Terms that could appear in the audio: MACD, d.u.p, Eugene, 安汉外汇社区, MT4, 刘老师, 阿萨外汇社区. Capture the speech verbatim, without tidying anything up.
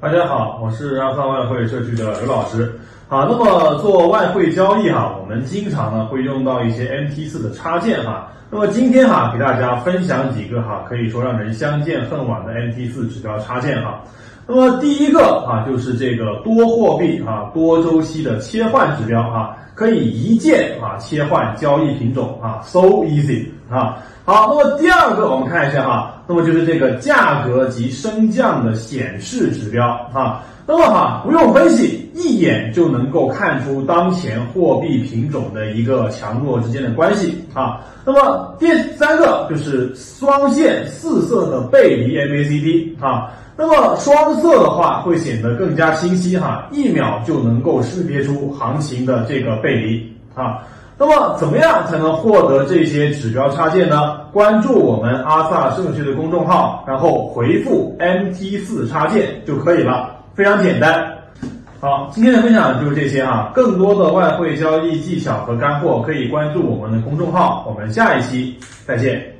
大家好，我是安汉外汇社区的刘老师。啊，那么做外汇交易哈，我们经常呢会用到一些 M T 四的插件哈。那么今天哈，给大家分享几个哈，可以说让人相见恨晚的 M T 四指标插件哈。 那么第一个啊，就是这个多货币啊、多周期的切换指标啊，可以一键啊切换交易品种啊 ，so easy 啊。好，那么第二个我们看一下哈，那么就是这个价格及升降的显示指标啊。那么哈，不用分析，一眼就能够看出当前货币品种的一个强弱之间的关系啊。那么第三个就是双线四色的背离 M A C D 啊。 那么双色的话会显得更加清晰哈，一秒就能够识别出行情的这个背离啊。那么怎么样才能获得这些指标插件呢？关注我们阿萨社区的公众号，然后回复 M T 四 插件就可以了，非常简单。好，今天的分享就是这些啊，更多的外汇交易技巧和干货可以关注我们的公众号，我们下一期再见。